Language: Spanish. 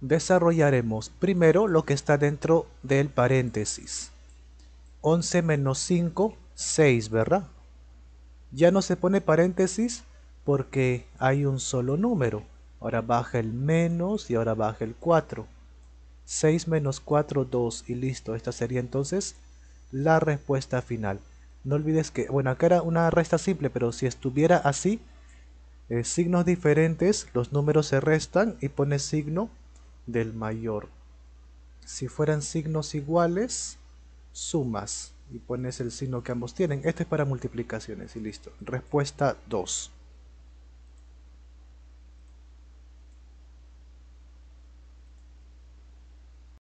Desarrollaremos primero lo que está dentro del paréntesis. 11 menos 5, 6, ¿verdad? Ya no se pone paréntesis porque hay un solo número. Ahora baja el menos y ahora baja el 4. 6 menos 4, 2 y listo. Esta sería entonces la respuesta final. No olvides que, bueno, acá era una resta simple, pero si estuviera así, signos diferentes, los números se restan y pones signo del mayor. Si fueran signos iguales, sumas y pones el signo que ambos tienen. Este es para multiplicaciones y listo. Respuesta 2.